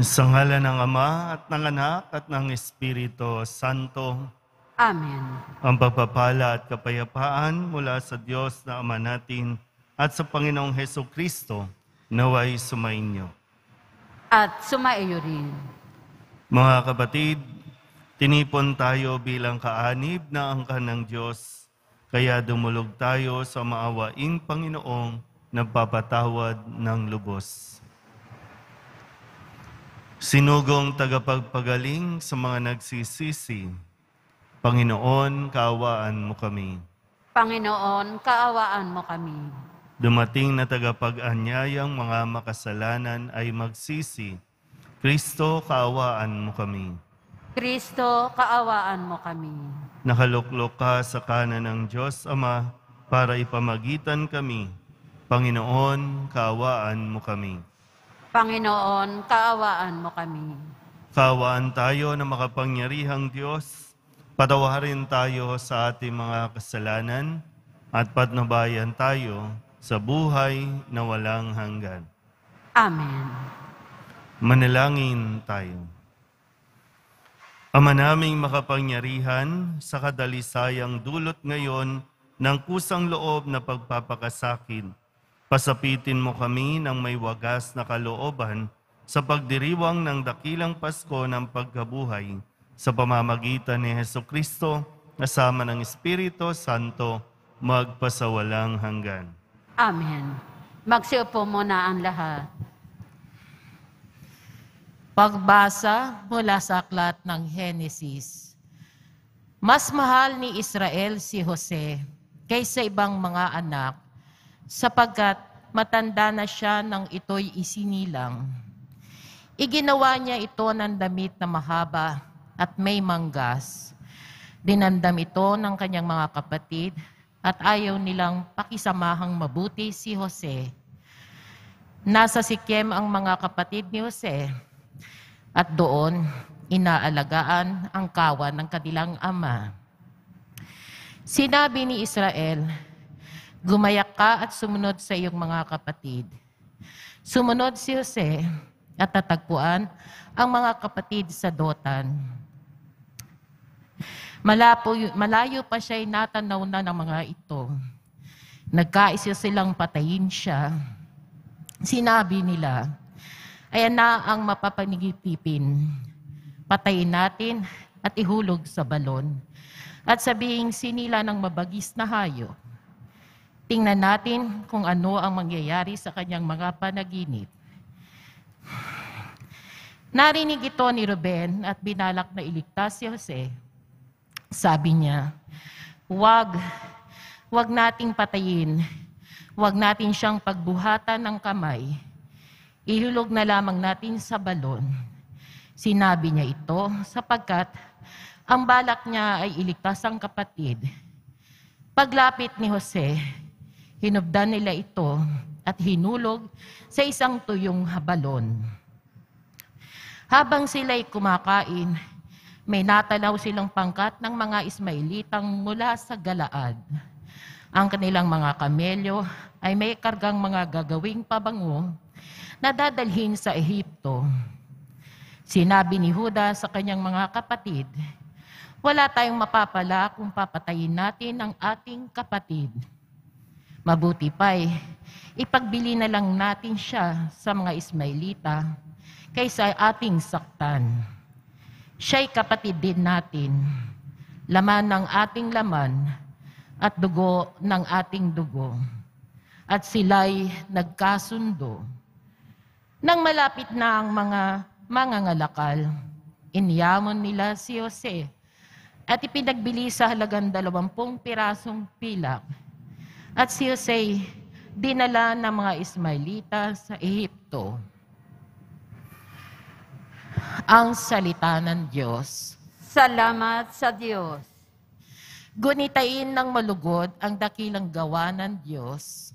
Sa ngalan ng Ama at ng Anak at ng Espiritu Santo. Amen. Ang pagpapala at kapayapaan mula sa Diyos na Ama natin at sa Panginoong Hesukristo nawa'y sumainyo. At sumaiyo rin. Mga kapatid, tinipon tayo bilang kaanib na angkan ng Diyos, kaya dumulog tayo sa maawaing Panginoong nagpapatawad ng lubos. Sinugong tagapagpagaling sa mga nagsisisi, Panginoon, kaawaan mo kami. Panginoon, kaawaan mo kami. Dumating na tagapag-anyayang mga makasalanan ay magsisi. Kristo, kaawaan mo kami. Kristo, kaawaan mo kami. Nakaluklok ka sa kanan ng Diyos Ama para ipamagitan kami. Panginoon, kaawaan mo kami. Panginoon, kaawaan mo kami. Kaawaan tayo ng makapangyarihang Diyos. Patawarin tayo sa ating mga kasalanan at patnubayan tayo sa buhay na walang hanggan. Amen. Manalangin tayo. Ama naming makapangyarihan, sa kadalisayang dulot ngayon ng kusang loob na pagpapakasakin, pasapitin mo kami ng may wagas na kalooban sa pagdiriwang ng dakilang Pasko ng pagkabuhay sa pamamagitan ni Hesukristo kasama ng Espiritu Santo magpasawalang hanggan. Amen. Magsiupo muna ang lahat. Pagbasa mula sa aklat ng Henesis. Mas mahal ni Israel si Jose kaysa ibang mga anak, sapagkat matanda na siya nang ito'y isinilang. Iginawa niya ito ng damit na mahaba at may manggas. Dinandam ito ng kanyang mga kapatid, at ayaw nilang pakisamahang mabuti si Jose. Nasa Sikem ang mga kapatid ni Jose, at doon inaalagaan ang kawan ng kanilang ama. Sinabi ni Israel, "Gumayak ka at sumunod sa iyong mga kapatid." Sumunod si Jose at tatagpuan ang mga kapatid sa Dotan. Malayo pa siya'y natanaw na ng mga ito. Nagkaisa silang patayin siya. Sinabi nila, "Ayan na ang mapapanigipipin. Patayin natin at ihulog sa balon. At sabihing sinila ng mabagis na hayop. Tingnan natin kung ano ang mangyayari sa kanyang mga panaginip." Narinig ito ni Ruben at binalak na iligtas si Jose. Sabi niya, wag nating patayin. Wag natin siyang pagbuhatan ng kamay. Ihulog na lamang natin sa balon. Sinabi niya ito sapagkat ang balak niya ay iligtas ang kapatid. Paglapit ni Jose, hinubdan nila ito at hinulog sa isang tuyong balon. Habang sila'y kumakain, may natalaw silang pangkat ng mga Ismailitang mula sa Galaad. Ang kanilang mga kamelyo ay may kargang mga gagawing pabango na dadalhin sa Ehipto. Sinabi ni Juda sa kanyang mga kapatid, "Wala tayong mapapala kung papatayin natin ang ating kapatid. Mabuti pa'y ipagbili na lang natin siya sa mga Ismailita kaysa ating saktan. Siya'y kapatid din natin, laman ng ating laman at dugo ng ating dugo." At sila'y nagkasundo. Nang malapit na ang mga mangangalakal, inyamon nila si Jose at ipinagbili sa halagang 20 pirasong pilak. At si Jose dinala ng mga Ismailita sa Ehipto. Ang salita ng Diyos. Salamat sa Diyos. Gunitain ng malugod ang dakilang gawa ng Diyos.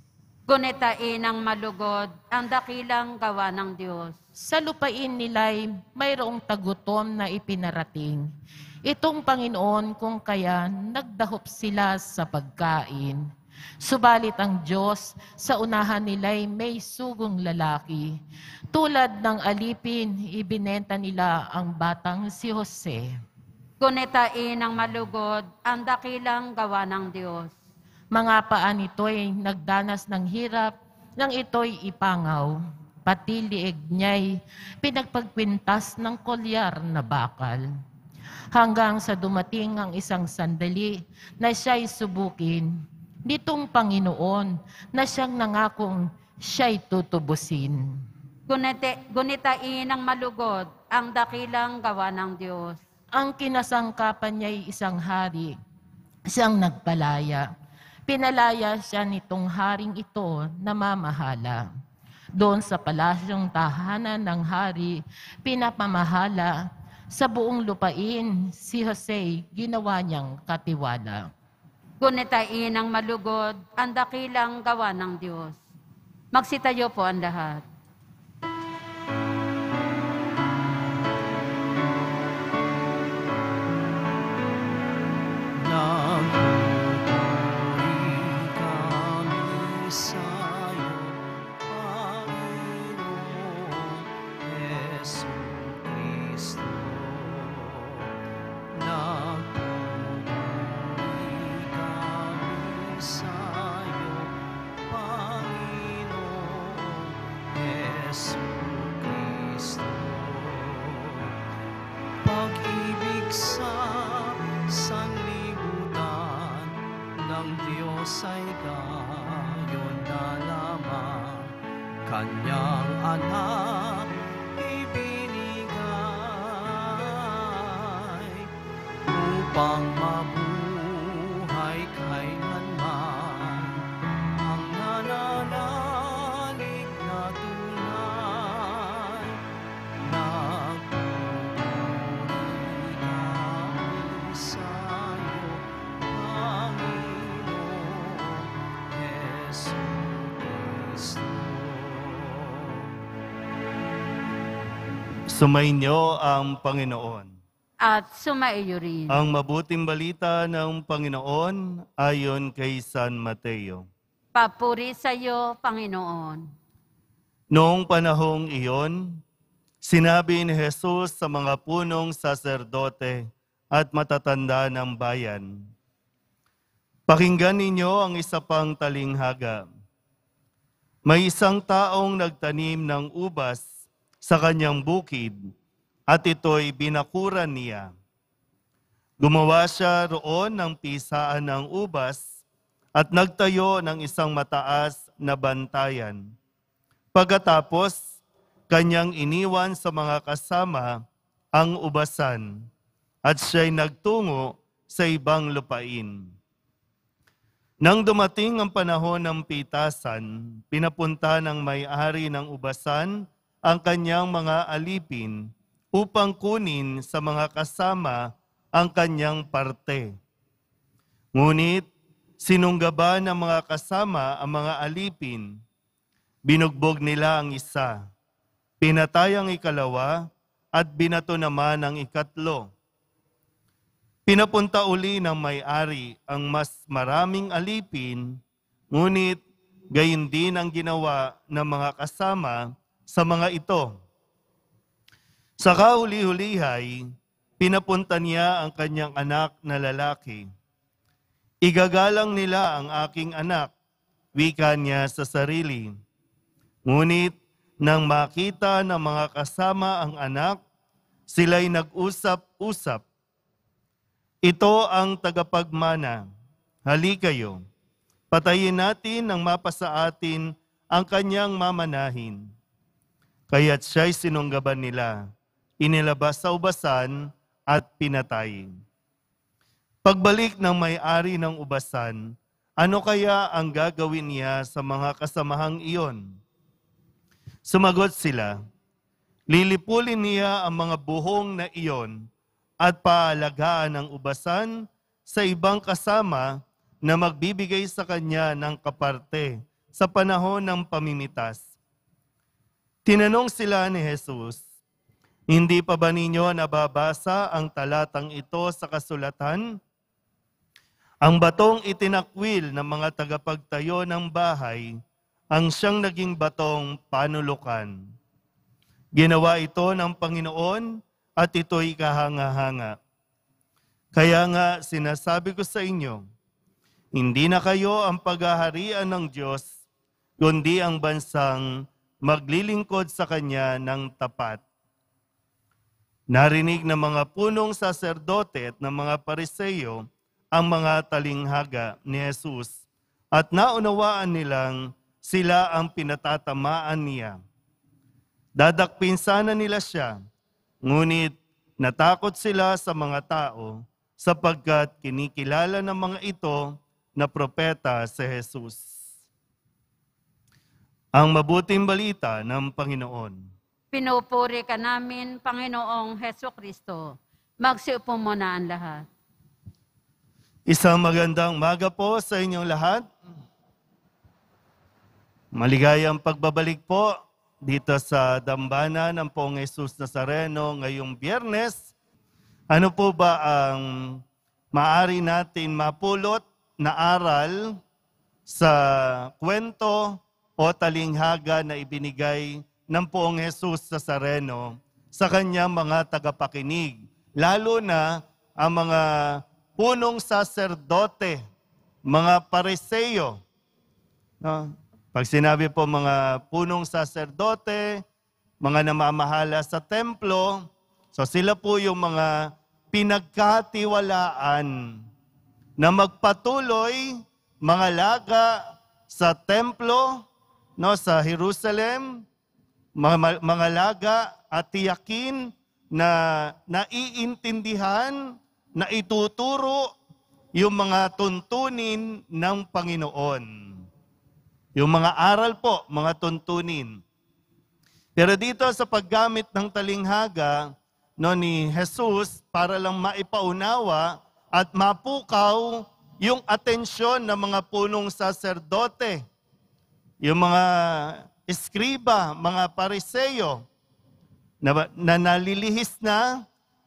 Gunitain ng malugod ang dakilang gawa ng Diyos. Sa lupain nila'y mayroong tagutom na ipinarating. Itong Panginoon kung kaya nagdahop sila sa pagkain. Subalit ang Diyos sa unahan nila'y may sugong lalaki. Tulad ng alipin, ibinenta nila ang batang si Jose. Gunitain ng malugod ang dakilang gawa ng Diyos. Mga paa nito'y nagdanas ng hirap nang ito'y ipangaw. Pati liig niya'y pinagpagpintas ng kolyar na bakal. Hanggang sa dumating ang isang sandali na siya'y subukin. Nitong Panginoon na siyang nangakong siya'y tutubusin. Gunitain ng malugod ang dakilang gawa ng Diyos. Ang kinasangkapan niya'y isang hari, siyang nagpalaya. Pinalaya siya nitong haring ito na mamahala. Doon sa palasyong tahanan ng hari, pinapamahala. Sa buong lupain, si Jose ginawa niyang katiwala. Gunitain ang malugod ang dakilang gawa ng Diyos. Magsitayo po ang lahat. Sumainyo ang Panginoon. At sumaiyo rin. Ang mabuting balita ng Panginoon ayon kay San Mateo. Papuri sa iyo, Panginoon. Noong panahong iyon, sinabi ni Jesus sa mga punong saserdote at matatanda ng bayan, "Pakinggan ninyo ang isa pang talinghaga. May isang taong nagtanim ng ubas sa kanyang bukid, at ito'y binakuran niya. Gumawa siya roon ng pisaan ng ubas at nagtayo ng isang mataas na bantayan. Pagkatapos, kanyang iniwan sa mga kasama ang ubasan at siya'y nagtungo sa ibang lupain. Nang dumating ang panahon ng pitasan, pinapunta ng may-ari ng ubasan ang kanyang mga alipin upang kunin sa mga kasama ang kanyang parte. Ngunit sinunggaba ng mga kasama ang mga alipin. Binugbog nila ang isa, pinatay ang ikalawa, at binato naman ang ikatlo. Pinapunta uli ng may-ari ang mas maraming alipin, ngunit gayon din ang ginawa ng mga kasama sa mga ito. Sa kahuli-hulihay, pinapunta niya ang kanyang anak na lalaki. Igagalang nila ang aking anak, wika niya sa sarili. Ngunit nang makita ng mga kasama ang anak, sila'y nag-usap-usap. Ito ang tagapagmana. Hali kayo, patayin natin nang mapasa atin ang kanyang mamanahin. Kaya't siya'y sinunggaban nila, inilabas sa ubasan at pinatay. Pagbalik ng may-ari ng ubasan, ano kaya ang gagawin niya sa mga kasamahang iyon? Sumagot sila, lilipulin niya ang mga buhong na iyon at paalagaan ang ubasan sa ibang kasama na magbibigay sa kanya ng kaparte sa panahon ng pamimitas. Tinanong sila ni Jesus, hindi pa ba ninyo nababasa ang talatang ito sa kasulatan? Ang batong itinakwil ng mga tagapagtayo ng bahay ang siyang naging batong panulukan. Ginawa ito ng Panginoon at ito'y kahanga-hanga. Kaya nga sinasabi ko sa inyo, hindi na kayo ang paghaharian ng Diyos, kundi ang bansang maglilingkod sa Kanya ng tapat. Narinig ng mga punong saserdote at ng mga Pariseyo ang mga talinghaga ni Jesus at naunawaan nilang sila ang pinatatamaan niya. Dadakpin sana nila siya, ngunit natakot sila sa mga tao sapagkat kinikilala ng mga ito na propeta si Jesus. Ang mabuting balita ng Panginoon. Pinupuri ka namin, Panginoong Heso Kristo. Magsiupo muna ang lahat. Isang magandang umaga po sa inyong lahat. Maligayang pagbabalik po dito sa Dambana ng Poong Jesus Nazareno ngayong Biyernes. Ano po ba ang maaari natin mapulot na aral sa kwento o talinghaga na ibinigay ng Poong Jesus Nazareno sa kanyang mga tagapakinig, lalo na ang mga punong saserdote, mga Pariseyo. No? Pag sinabi po mga punong saserdote, mga namamahala sa templo, so sila po yung mga pinagkatiwalaan na magpatuloy mga laga sa templo, no, sa Jerusalem, mga laga at tiyakin na naiintindihan, na ituturo yung mga tuntunin ng Panginoon. Yung mga aral po, mga tuntunin. Pero dito sa paggamit ng talinghaga no, ni Jesus para lang maipaunawa at mapukaw yung atensyon ng mga punong saserdote, yung mga eskriba, mga Pariseyo na nalilihis na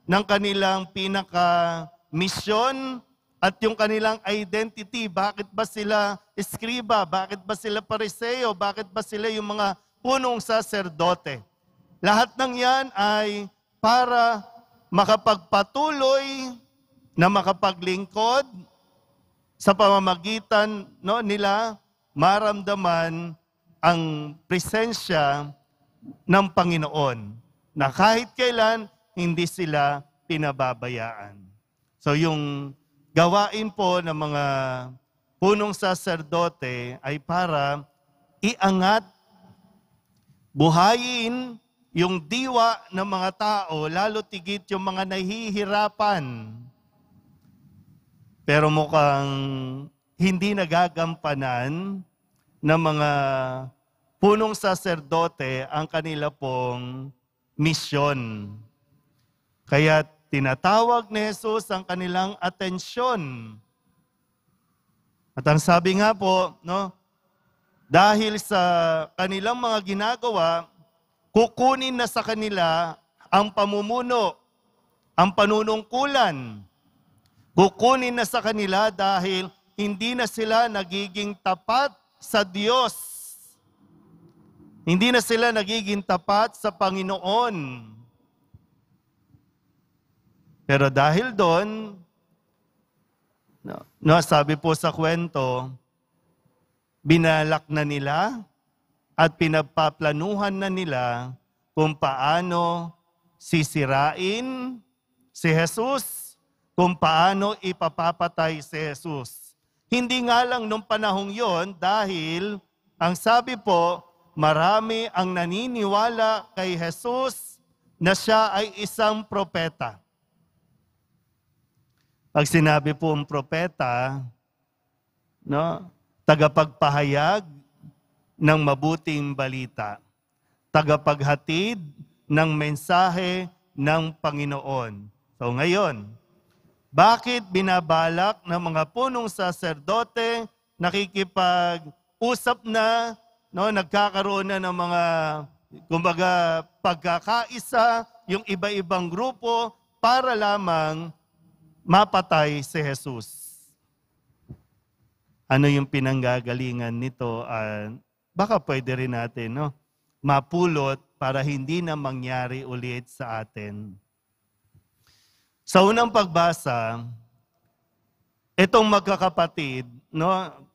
ng kanilang pinaka-misyon at yung kanilang identity. Bakit ba sila eskriba? Bakit ba sila Pariseyo? Bakit ba sila yung mga punong saserdote? Lahat ng yan ay para makapagpatuloy na makapaglingkod sa pamamagitan no, nila maramdaman ang presensya ng Panginoon na kahit kailan hindi sila pinababayaan. So yung gawain po ng mga punong saserdote ay para iangat, buhayin yung diwa ng mga tao, lalo tigit yung mga nahihirapan. Pero mukhang hindi nagagampanan ng mga punong saserdote ang kanila pong misyon. Kaya tinatawag ni Jesus ang kanilang atensyon. At ang sabi nga po, no, dahil sa kanilang mga ginagawa, kukunin na sa kanila ang pamumuno, ang panunungkulan. Kukunin na sa kanila dahil hindi na sila nagiging tapat sa Diyos. Hindi na sila nagiging tapat sa Panginoon. Pero dahil doon, no, sabi po sa kwento, binalak na nila at pinagpaplanuhan na nila kung paano sisirain si Jesus, kung paano ipapapatay si Jesus. Hindi nga lang nung panahong yon dahil ang sabi po, marami ang naniniwala kay Jesus na siya ay isang propeta. Pag sinabi po ang propeta, no, tagapagpahayag ng mabuting balita, tagapaghatid ng mensahe ng Panginoon. So ngayon, bakit binabalak ng mga punong saserdote nakikipag-usap na, no, nagkakaroon na ng mga, kumbaga, pagkakaisa, yung iba-ibang grupo para lamang mapatay si Jesus? ano yung pinanggagalingan nito, baka pwede rin natin mapulot para hindi na mangyari ulit sa atin. Sa unang pagbasa, itong magkakapatid,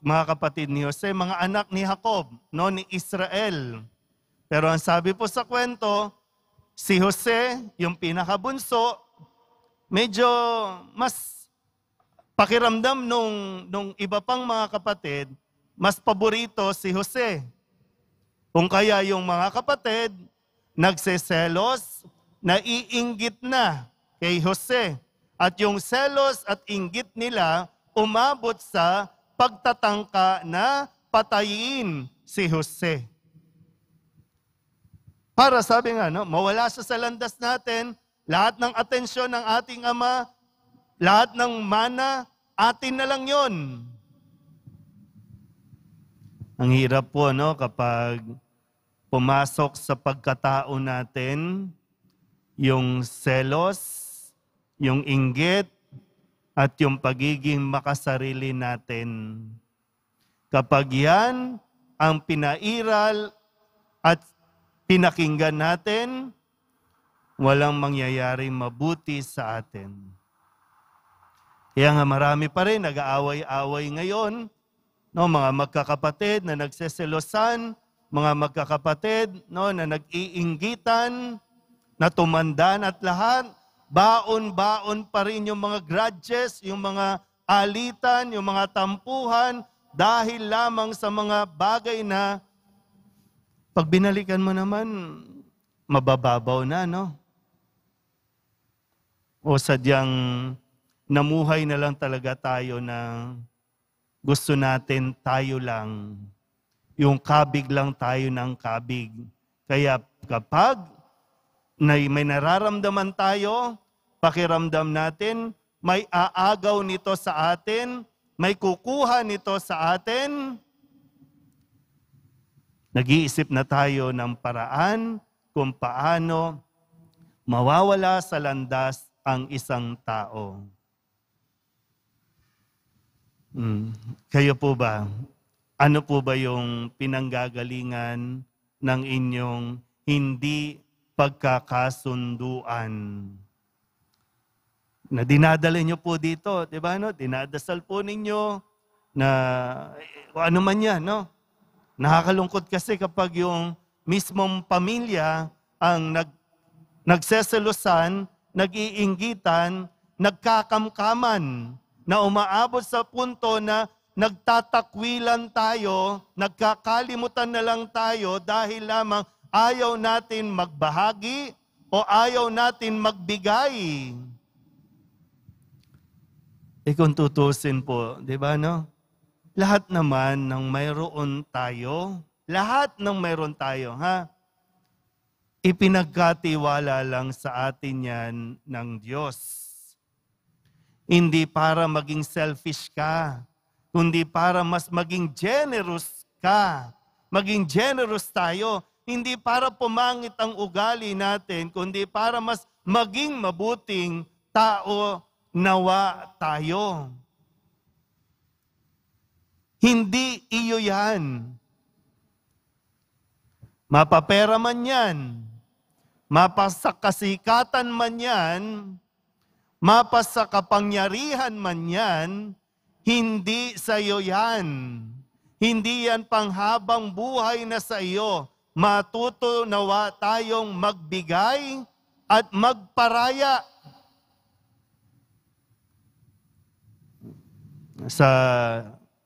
mga kapatid ni Jose, mga anak ni Jacob, ni Israel. Pero ang sabi po sa kwento, si Jose, yung pinakabunso, medyo mas pakiramdam nung iba pang mga kapatid, mas paborito si Jose. Kung kaya yung mga kapatid, nagseselos, naiinggit na kay Jose. At yung selos at inggit nila, umabot sa pagtatangka na patayin si Jose. Para sabi nga, mawala siya sa landas natin, lahat ng atensyon ng ating ama, lahat ng mana, atin na lang yon. Ang hirap po kapag pumasok sa pagkatao natin, yung selos, yung inggit, at yung pagiging makasarili natin. Kapag yan ang pinairal at pinakinggan natin, walang mangyayaring mabuti sa atin. Kaya nga marami pa rin nag-aaway-away ngayon, mga magkakapatid na nagseselosan, mga magkakapatid na nag-iinggitan, na tumandaan at lahat, baon-baon pa rin yung mga grudges, yung mga alitan, yung mga tampuhan dahil lamang sa mga bagay na pag binalikan mo naman, mabababaw na, O sadyang namuhay na lang talaga tayo na gusto natin tayo lang. Yung kabig lang tayo ng kabig. Kaya kapag may nararamdaman tayo, pakiramdam natin, may aagaw nito sa atin, may kukuha nito sa atin. Nag-iisip na tayo ng paraan kung paano mawawala sa landas ang isang tao. Kayo po ba? Ano po ba yung pinanggagalingan ng inyong hindi pagkakasunduan? Na dinadala niyo po dito, di ba? Dinadasal po ninyo na ano man yan, Nakakalungkot kasi kapag yung mismong pamilya ang nagseselosan, nag-iinggitan, nagkakamkaman, na umaabot sa punto na nagtatakwilan tayo, nagkakalimutan na lang tayo dahil lamang ayaw natin magbahagi o ayaw natin magbigay. Kung tutusin po, di ba, lahat naman ng mayroon tayo, ipinagkatiwala lang sa atin yan ng Diyos. Hindi para maging selfish ka, kundi para mas maging generous ka. Maging generous tayo. Hindi para pumangit ang ugali natin, kundi para mas maging mabuting tao nawa tayo. Hindi iyo yan. Mapapera man yan, mapasakasikatan man yan, mapasakapangyarihan man yan, hindi sa iyo yan. Hindi yan panghabang buhay na sa iyo. Matuto nawa tayong magbigay at magparaya. Sa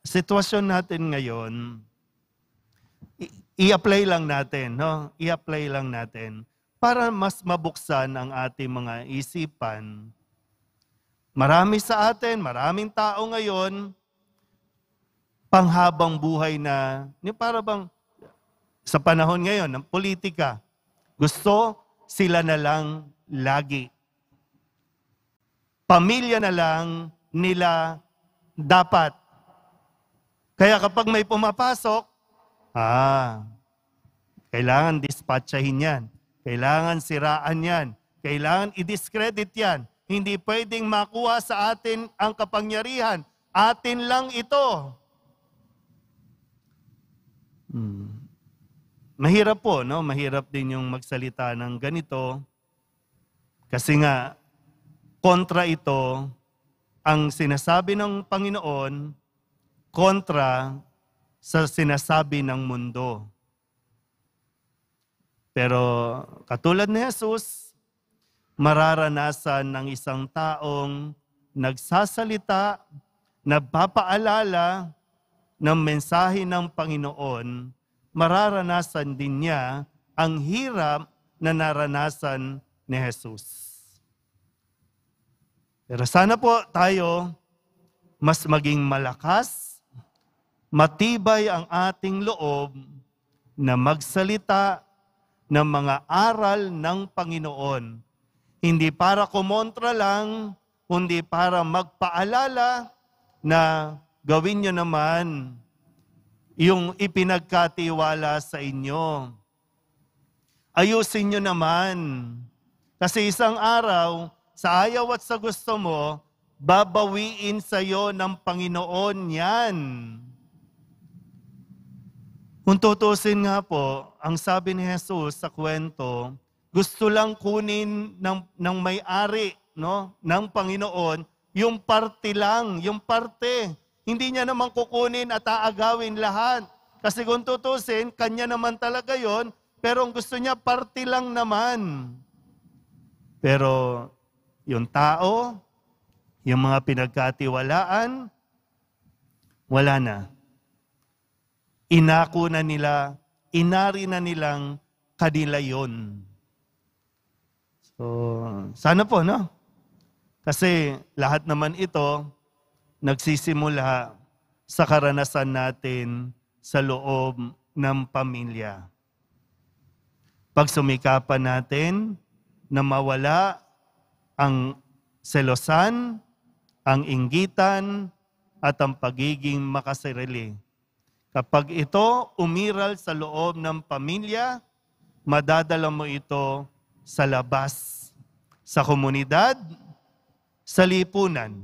sitwasyon natin ngayon, i-apply lang natin, i-apply lang natin para mas mabuksan ang ating mga isipan. Marami sa atin, maraming tao ngayon, panghabang buhay na, para bang sa panahon ngayon ng politika, gusto sila na lang lagi. Pamilya na lang nila dapat. Kaya kapag may pumapasok, kailangan dispatchahin yan. Kailangan siraan yan. Kailangan i-discredit yan. Hindi pwedeng makuha sa atin ang kapangyarihan. Atin lang ito. Mahirap po, no? Mahirap din yung magsalita ng ganito. Kasi nga, kontra ito, ang sinasabi ng Panginoon, kontra sa sinasabi ng mundo. Pero katulad ni Jesus, mararanasan ng isang taong nagsasalita, nagpapaalala ng mensahe ng Panginoon, mararanasan din niya ang hirap na naranasan ni Jesus. Pero sana po tayo mas maging malakas, matibay ang ating loob na magsalita ng mga aral ng Panginoon. Hindi para kumontra lang, kundi para magpaalala na gawin nyo naman yung ipinagkatiwala sa inyo. Ayusin nyo naman. Kasi isang araw, sa ayaw at sa gusto mo, babawiin sa iyo ng Panginoon yan. Kung tutusin nga po, ang sabi ni Jesus sa kwento, gusto lang kunin ng may-ari, no, ng Panginoon, yung parte lang, yung parte. Hindi niya naman kukunin at aagawin lahat. Kasi kung tutusin, kanya naman talaga yon, pero ang gusto niya, parte lang naman. Pero yung tao, yung mga pinagkatiwalaan, wala na. Inako na nila, inari na nilang kanila yun. So, sana po, no? Kasi lahat naman ito, nagsisimula sa karanasan natin sa loob ng pamilya. Pag sumikapan natin na mawala ang selosan, ang inggitan, at ang pagiging makasarili. Kapag ito umiral sa loob ng pamilya, madadala mo ito sa labas, sa komunidad, sa lipunan.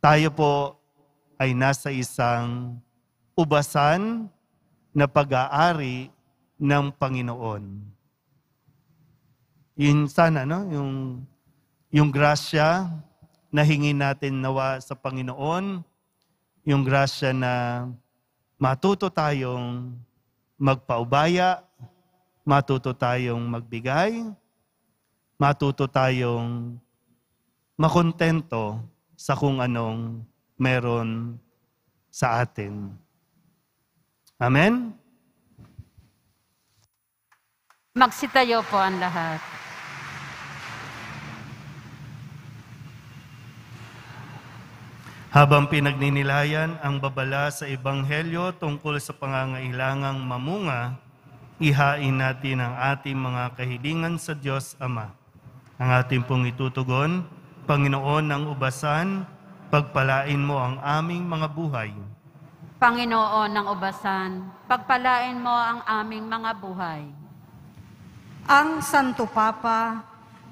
Tayo po ay nasa isang ubasan na pag-aari ng Panginoon. Yun sana, no? Yung grasya na hingin natin nawa sa Panginoon, yung grasya na matuto tayong magpaubaya, matuto tayong magbigay, matuto tayong makontento sa kung anong meron sa atin. Amen? Magsitayo po ang lahat. Habang pinagninilayan ang babala sa Ebanghelyo tungkol sa pangangailangang mamunga, ihain natin ang ating mga kahilingan sa Diyos Ama. Ang ating pong itutugon, Panginoon ng Ubasan, pagpalain mo ang aming mga buhay. Panginoon ng Ubasan, pagpalain mo ang aming mga buhay. Ang Santo Papa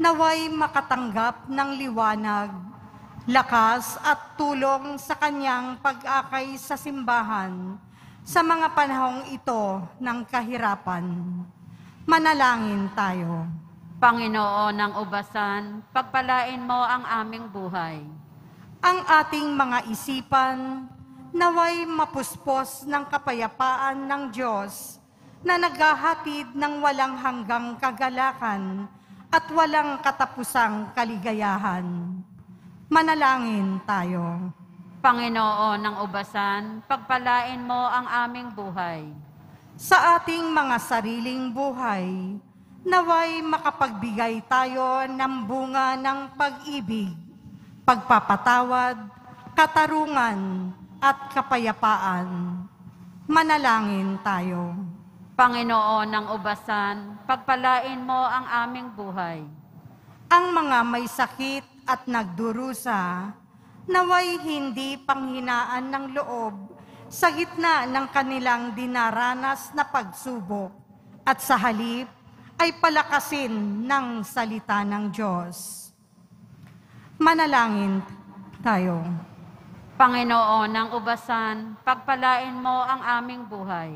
naway makatanggap ng liwanag, lakas at tulong sa kanyang pag-akay sa simbahan sa mga panahong ito ng kahirapan. Manalangin tayo. Panginoon ng Ubasan, pagpalain mo ang aming buhay. Ang ating mga isipan naway mapuspos ng kapayapaan ng Diyos na naghahatid ng walang hanggang kagalakan at walang katapusang kaligayahan. Manalangin tayo. Panginoon ng Ubasan, pagpalain mo ang aming buhay. Sa ating mga sariling buhay, naway makapagbigay tayo ng bunga ng pag-ibig, pagpapatawad, katarungan, at kapayapaan. Manalangin tayo. Panginoon ng Ubasan, pagpalain mo ang aming buhay. Ang mga may sakit at nagdurusa, naway hindi panghinaan ng loob sa gitna ng kanilang dinaranas na pagsubok at sa halip ay palakasin ng salita ng Diyos. Manalangin tayo. Panginoon ng ubasan, pagpalain mo ang aming buhay.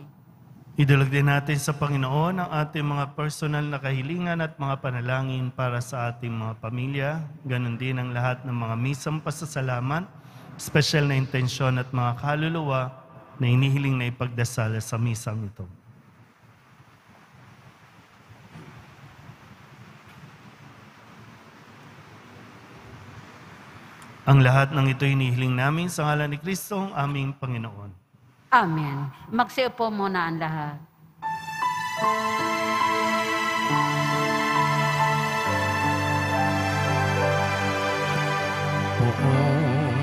Idalag din natin sa Panginoon ang ating mga personal na kahilingan at mga panalangin para sa ating mga pamilya. Ganon din ang lahat ng mga misang pasasalamat, special na intensyon at mga kaluluwa na inihiling na ipagdasal sa misang ito. Ang lahat ng ito hinihiling namin sa ngalan ni Kristo, aming Panginoon. Amen. Magsiupo muna ang lahat. Poong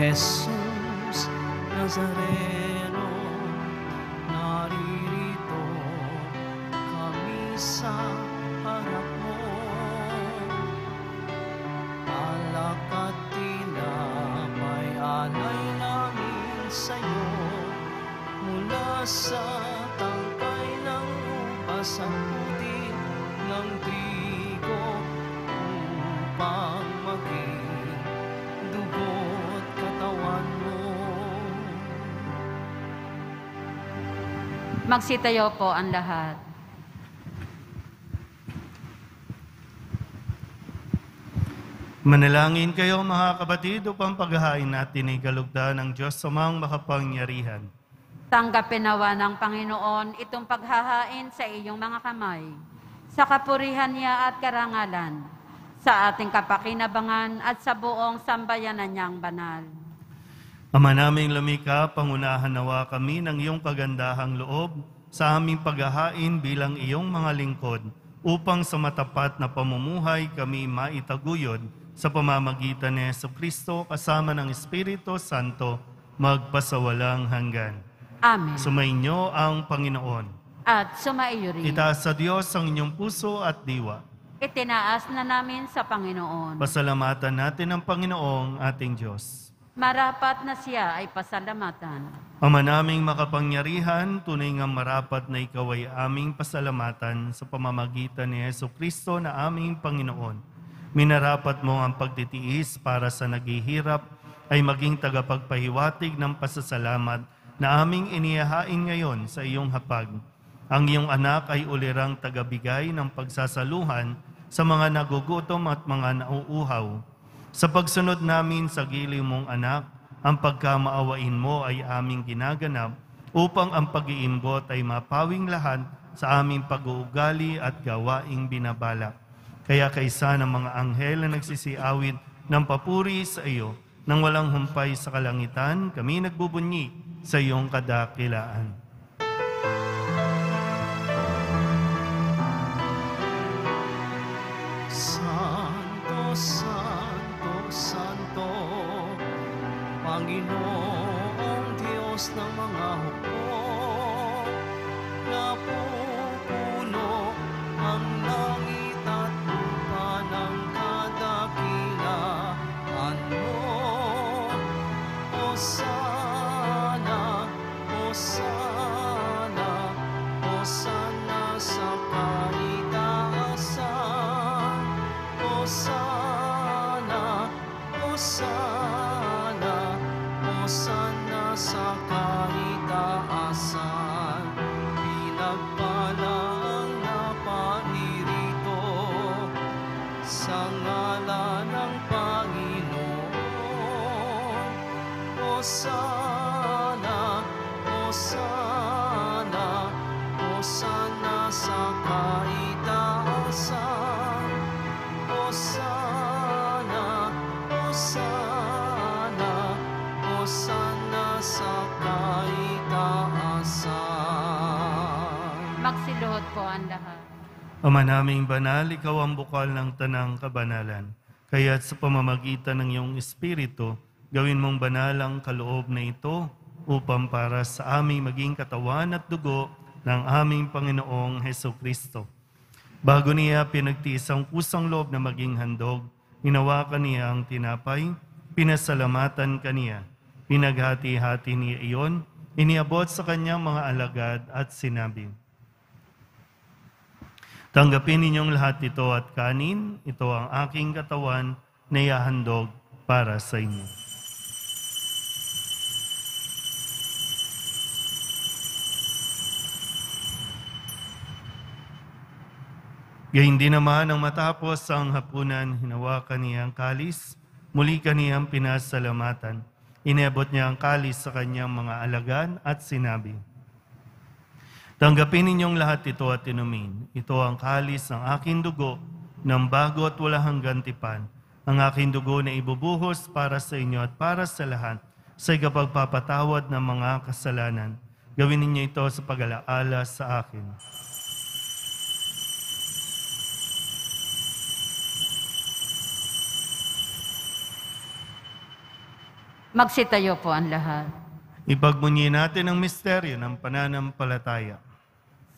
Jesus Nazareno, naririto kami sa harap mo. Alakad alay namin sa'yo mula sa tangkay ng ubas at puti ng trigo upang maging dugo't katawan mo. Magsitayo po ang lahat. Manalangin kayo mga kapatid upang paghahain natin ay kalugdan ng Diyos sumang makapangyarihan. Tanggapin nawa ng Panginoon itong paghahain sa iyong mga kamay, sa kapurihan niya at karangalan, sa ating kapakinabangan at sa buong sambayanan niyang banal. Ama naming lumikha, pangunahan nawa kami ng iyong kagandahang loob sa aming paghahain bilang iyong mga lingkod, upang sa matapat na pamumuhay kami maitaguyod sa pamamagitan ni Jesucristo kasama ng Espiritu Santo magpasawalang hanggan. Amen. Sumainyo ang Panginoon. At sumaiyo rin. Itaas sa Diyos ang inyong puso at diwa. Itinaas na namin sa Panginoon. Pasalamatan natin ang Panginoong ating Diyos. Marapat na siya ay pasalamatan. Ama naming makapangyarihan, tunay nga marapat na ikaw ay aming pasalamatan sa pamamagitan ni Jesucristo na aming Panginoon. Minarapat mo ang pagtitiis para sa naghihirap ay maging tagapagpahiwatig ng pasasalamat na aming inihahain ngayon sa iyong hapag. Ang iyong anak ay ulirang tagabigay ng pagsasaluhan sa mga nagugutom at mga nauuhaw. Sa pagsunod namin sa giliw mong anak, ang pagkamaawain mo ay aming ginaganap upang ang pag-iimbot ay mapawing lahat sa aming pag-uugali at gawaing binabalak. Kaya kaysa ng mga anghel na nagsisiawit ng papuri sa iyo, nang walang humpay sa kalangitan, kami nagbubunyi sa iyong kadakilaan. Santo, Santo, Santo, Panginoong Diyos ng mga hukbo, napupuno ang langit ng kadakilaan mo. Hosana, Hosana, Hosana sa kaitaasan. Hosana, Hosana, Hosana sa kaitaasan. Hosana, Hosana, Hosana sa kaitaasan. Hosana, Hosana, Hosana sa kaitaasan. Magsiluhod po ang lahat. Ama naming banal, ikaw ang bukal ng tanang kabanalan. Kaya't sa pamamagitan ng iyong Espiritu, gawin mong banal ang kaloob na ito upang para sa aming maging katawan at dugo ng aming Panginoong Jesucristo. Bago niya pinagtiis ang kusang loob na maging handog, hinawakan niya ang tinapay, pinasalamatan kaniya, pinaghati-hati niya iyon, iniabot sa kanyang mga alagad at sinabi, "Tanggapin ninyong lahat ito at kanin, ito ang aking katawan na ihahandog para sa inyo." Gayun din naman nang matapos ang hapunan, hinawakan niya ang kalis, muli kaniyang pinasalamatan. Inebot niya ang kalis sa kanyang mga alagan at sinabi, "Tanggapin ninyong lahat ito at inumin. Ito ang kalis ng aking dugo, ng bago at wala hanggang tipan. Ang aking dugo na ibubuhos para sa inyo at para sa lahat sa ikapagpapatawad ng mga kasalanan. Gawin ninyo ito sa pag-alaala sa akin." Magsitayo po ang lahat. Ipagmunyi natin ang misteryo ng pananampalataya.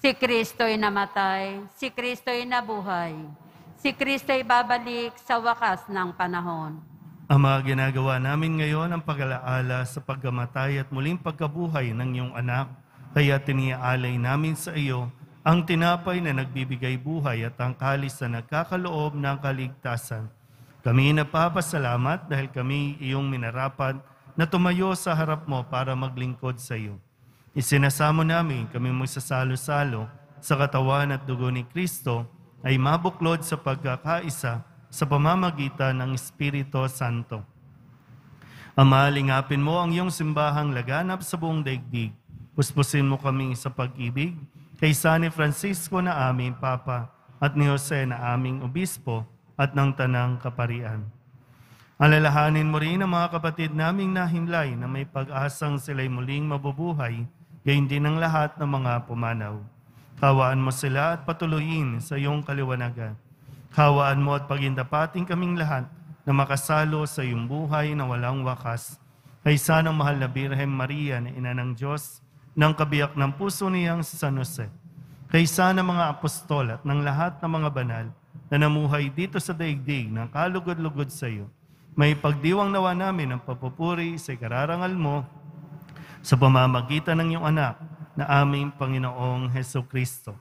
Si Kristo'y namatay, si Kristo'y nabuhay, si Kristo'y babalik sa wakas ng panahon. Ama, ginagawa namin ngayon ang pag-alaala sa pagkamatay at muling pagkabuhay ng iyong anak, kaya tiniaalay namin sa iyo ang tinapay na nagbibigay buhay at ang kalis na nagkakaloob ng kaligtasan. Kami napapasalamat dahil kami iyong minarapat na tumayo sa harap mo para maglingkod sa iyo. Isinasamo namin kami magsasalo-salo sa katawan at dugo ni Kristo ay mabuklod sa pagkakaisa sa pamamagitan ng Espiritu Santo. Ama, lingapin mo ang iyong simbahang laganap sa buong daigdig. Puspusin mo kami sa pag-ibig kay San Francisco na aming Papa at ni Jose na aming Obispo at ng Tanang Kaparian. Alalahanin mo rin ang mga kapatid naming nahimlay na may pag-asang sila'y muling mabubuhay, gayon din ang lahat ng mga pumanaw. Hawaan mo sila at patuloyin sa iyong kaliwanagan. Hawaan mo at pagindapatin kaming lahat na makasalo sa iyong buhay na walang wakas. Kaysa ng mahal na Birhen Maria na Ina ng Diyos, ng kabiyak ng puso niyang si San Jose. Kaysa ng mga apostol at ng lahat ng mga banal, na namuhay dito sa daigdig ng kalugod-lugod sa iyo. May pagdiwang nawa namin ang papupuri sa ikararangal mo sa pamamagitan ng iyong anak na aming Panginoong Hesukristo.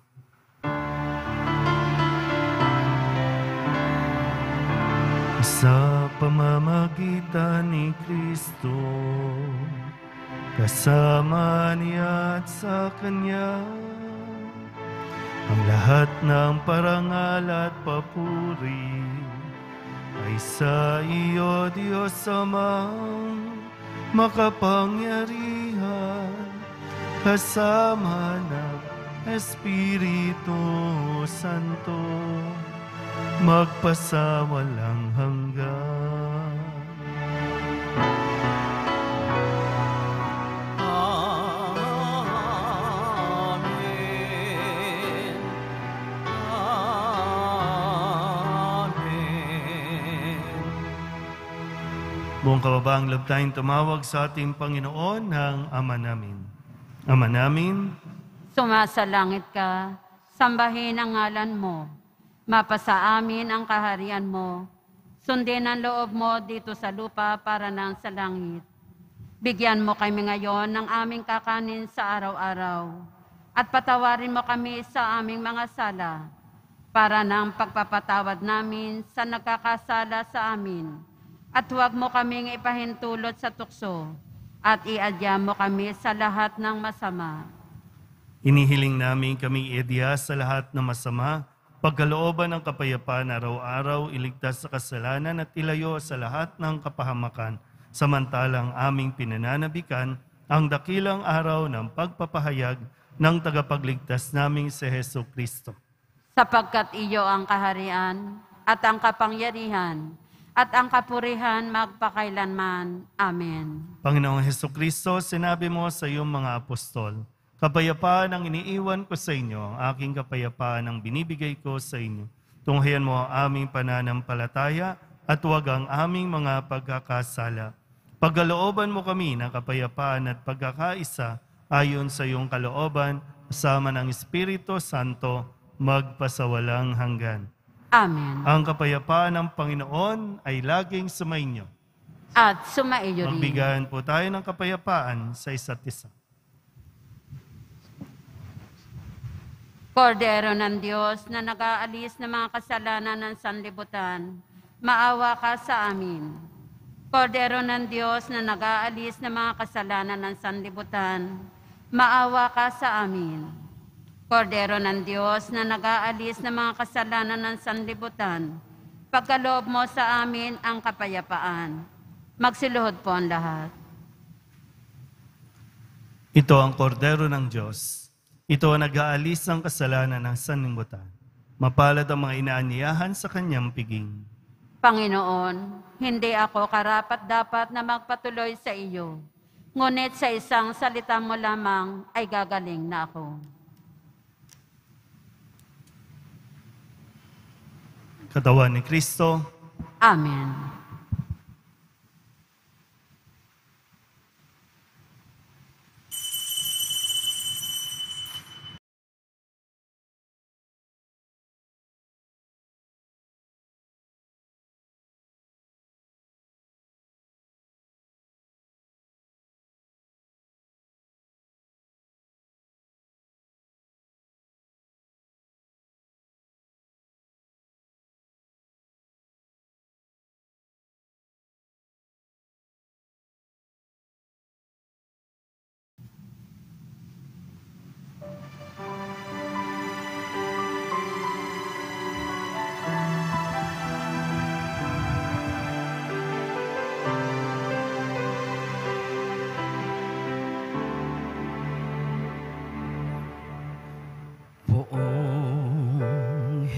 Sa pamamagitan ni Kristo, kasama niya at sa Kanya, ang lahat ng parangal at papuri ay sa iyo, Diyos amang makapangyarihan, kasama ng Espiritu Santo, magpasawalang hanggan. Buong kababaang loob tayong tumawag sa ating Panginoon ng Ama namin. Ama namin, sumasalangit ka, sambahin ang ngalan mo, mapasa amin ang kaharian mo, sundin ang loob mo dito sa lupa para nang sa langit. Bigyan mo kami ngayon ng aming kakanin sa araw-araw, at patawarin mo kami sa aming mga sala, para nang pagpapatawad namin sa nagkakasala sa amin. At huwag mo kaming ipahintulot sa tukso, at iadya mo kami sa lahat ng masama. Inihiling namin kaming iadya sa lahat ng masama, pagkalooban ng kapayapaan araw-araw, iligtas sa kasalanan at ilayo sa lahat ng kapahamakan, samantalang aming pinananabikan ang dakilang araw ng pagpapahayag ng tagapagligtas naming si Hesukristo. Sapagkat iyo ang kaharian at ang kapangyarihan, at ang kapurihan magpakailanman. Amen. Panginoong Hesukristo, sinabi mo sa iyong mga apostol, "Kapayapaan ang iniiwan ko sa inyo, ang aking kapayapaan ang binibigay ko sa inyo. Tunghayan mo ang aming pananampalataya at huwag ang aming mga pagkakasala. Pagkalooban mo kami ng kapayapaan at pagkakaisa ayon sa iyong kalooban, kasama ng Espiritu Santo, magpasawalang hanggan." Amen. Ang kapayapaan ng Panginoon ay laging sumainyo. At sumaiyo rin. Magbigayan po tayo ng kapayapaan sa isa't isa. Kordero ng Diyos na nag-aalis ng mga kasalanan ng sanlibutan, maawa ka sa amin. Kordero ng Diyos na nag-aalis ng mga kasalanan ng sanlibutan, maawa ka sa amin. Kordero ng Diyos na nag-aalis ng mga kasalanan ng sanlibutan, pagkaloob mo sa amin ang kapayapaan. Magsiluhod po ang lahat. Ito ang Kordero ng Diyos. Ito ang nag-aalis ng kasalanan ng sanlibutan. Mapalad ang mga inaanyayahan sa kanyang piging. Panginoon, hindi ako karapat-dapat na magpatuloy sa iyo, ngunit sa isang salita mo lamang ay gagaling na ako. Katawan ni Kristo. Amen.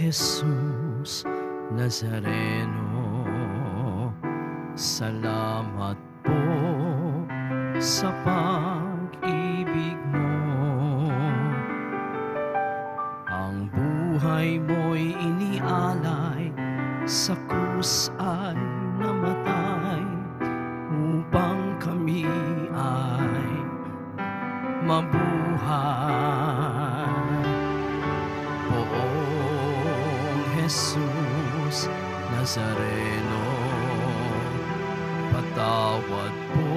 Jesus Nazareno, salamat po sa pag-ibig mo. Ang buhay mo'y inialay, sa krus ay namatay, upang kami ay mabuhay. Jesus Nazareno, patawad po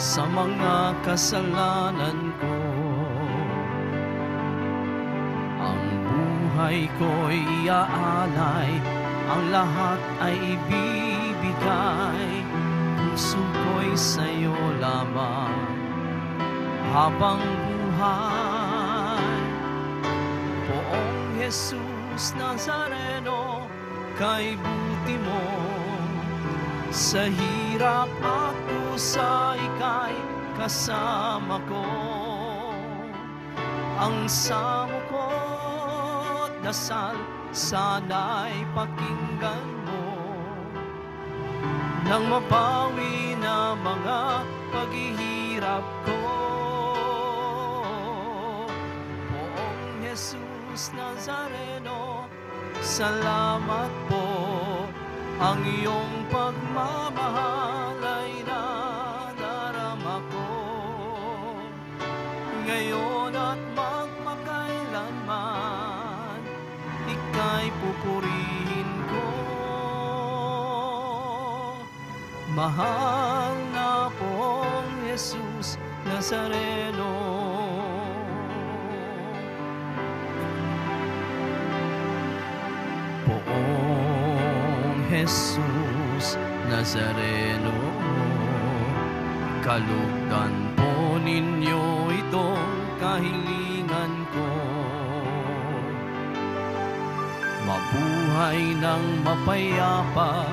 sa mga kasalanan ko. Ang buhay ko'y iaalay, ang lahat ay ibibigay. Puso ko'y sa'yo lamang habang buhay. Poong Jesus Nazareno, kay buti mo sa hirap at sa ika'y kasama ko. Ang samo ko't dasal sana'y pakinggan mo, nang mapawi na mga paghihirap ko. Poong Jesus Nazareno, salamat po, ang iyong pagmamahal ay nadarama ko. Ngayon at magmakailanman, ika'y pupurihin ko. Mahal na pong Jesus Nazareno. Jesus Nazareno, kalugdan po ninyo itong kahilingan ko. Mabuhay ng mapayapa,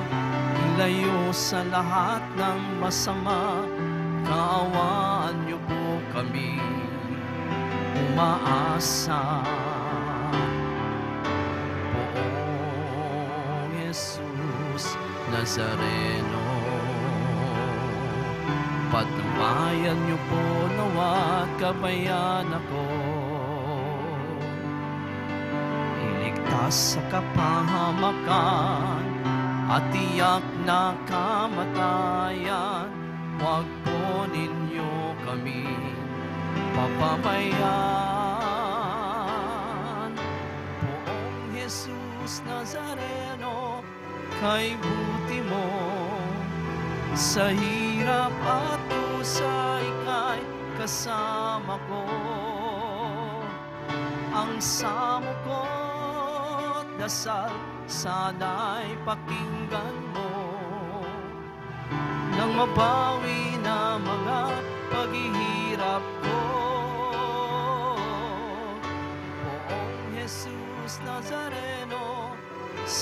ilayo sa lahat ng masama. Kaawaan niyo po kami, umaasa. Nazareno, patnubayan niyo po nawa kabayan ako. Iligtas sa kapahamakan at tiyak na kamatayan, huwag po ninyo kami papabayaan. Poong Jesus Nazareno, kay buti mo sa hirap at sa ika'y kasama ko. Ang samo ko't dasal sana'y pakinggan mo, nang mabawi na mga paghihirap ko.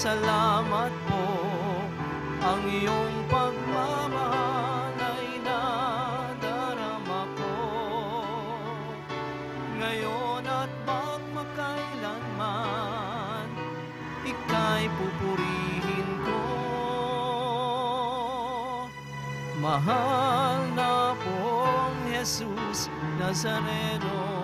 salamat po. Ang iyong pagmamahal ay nadarama ko ngayon at magmakailanman, ika'y pupurihin ko. Mahal na pong Jesus Nazareno.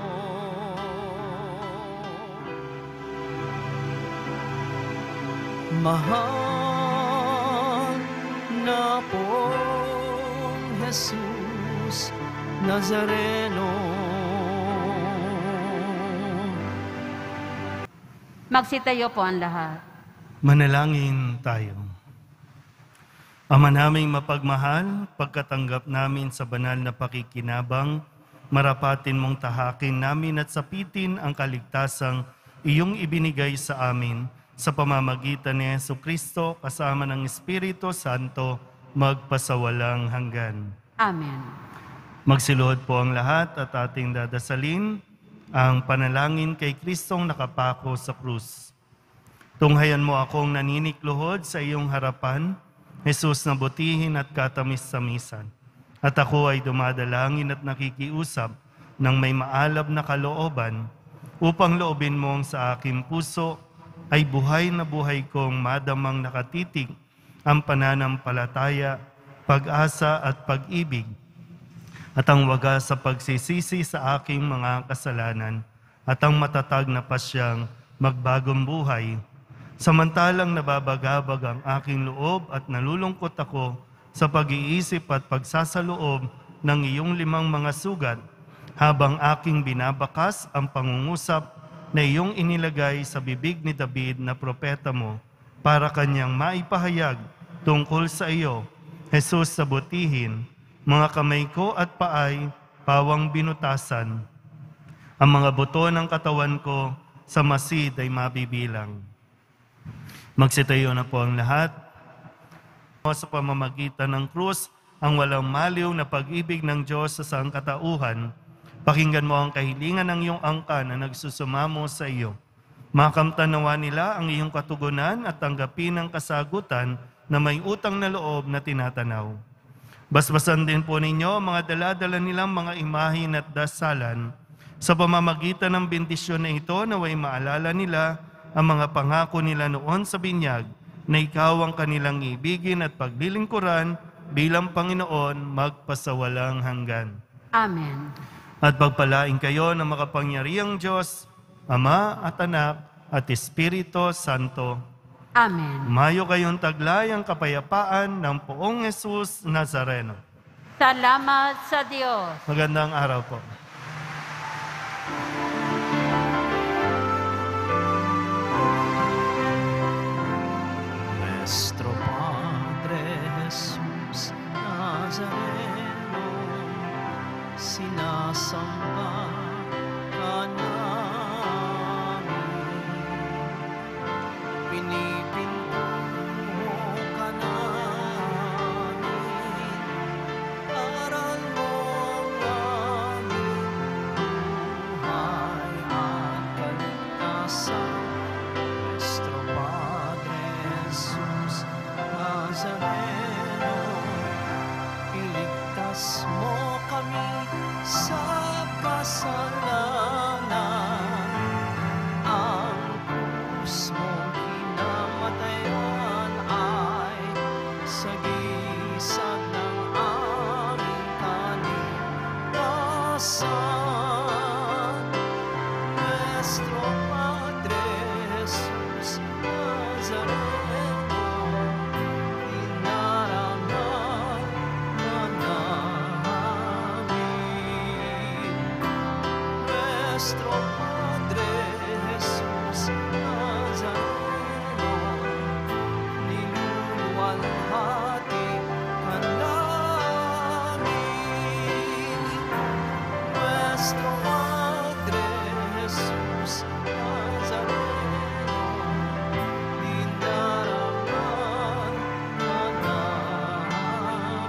Mahal na pong Jesus Nazareno. Magsitayo po ang lahat. Manalangin tayo. Ama naming mapagmahal, pagkatanggap namin sa banal na pakikinabang, marapatin mong tahakin namin at sapitin ang kaligtasang iyong ibinigay sa amin. Sa pamamagitan ni Jesucristo, kasama ng Espiritu Santo, magpasawalang hanggan. Amen. Magsiluhod po ang lahat at ating dadasalin ang panalangin kay Kristong nakapako sa krus. Tunghayan mo akong naninikluhod sa iyong harapan, Jesus na butihin at katamis-tamisan. At ako ay dumadalangin at nakikiusap ng may maalab na kalooban upang loobin mo sa aking puso ay buhay na buhay kong madamang nakatitig ang pananampalataya, pag-asa at pag-ibig, at ang wagas sa pagsisisi sa aking mga kasalanan, at ang matatag na pasyang magbagong buhay, samantalang nababagabag ang aking loob at nalulungkot ako sa pag-iisip at pagsasaloob ng iyong limang mga sugat, habang aking binabakas ang pangungusap na iyong inilagay sa bibig ni David na propeta mo para kanyang maipahayag tungkol sa iyo, Jesus sabutihin, mga kamay ko at paay, pawang binutasan. Ang mga buto ng katawan ko sa masid ay mabibilang. Magsitayo na po ang lahat. Sa pamamagitan ng krus, ang walang maliw na pag-ibig ng Diyos sa sangkatauhan, pakinggan mo ang kahilingan ng iyong angka na nagsusumamo sa iyo. Makamtanawa nila ang iyong katugunan at tanggapin ang kasagutan na may utang na loob na tinatanaw. Basbasan din po ninyo mga daladala nilang mga imahin at dasalan sa pamamagitan ng bendisyon na ito na way maalala nila ang mga pangako nila noon sa binyag na ikaw ang kanilang ibigin at paglilingkuran bilang Panginoon magpasawalang hanggan. Amen. At pagpalain kayo ng makapangyarihang Diyos, Ama at Anak at Espiritu Santo. Amen. Mayo kayong taglay ang kapayapaan ng poong Jesus Nazareno. Salamat sa Diyos. Magandang araw po. Nuestro Padre Jesus Nazareno, sinasamba ka namin, pinipinto ka namin, aral mo ang buhay at kaligtasan. Nuestro Padre Jesus Nazareno, iligtas mo kami sa kasalanan, ang krus mong kinamatayan ay sagisag ng aming kaligtasan. Nuestro Padre Jesus Nazareno, inaraman na nuestro Padre Jesús Nazareno, niluwalhati ka namin. Nuestro Padre Jesús Nazareno, dinaraman ka namin.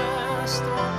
Nuestro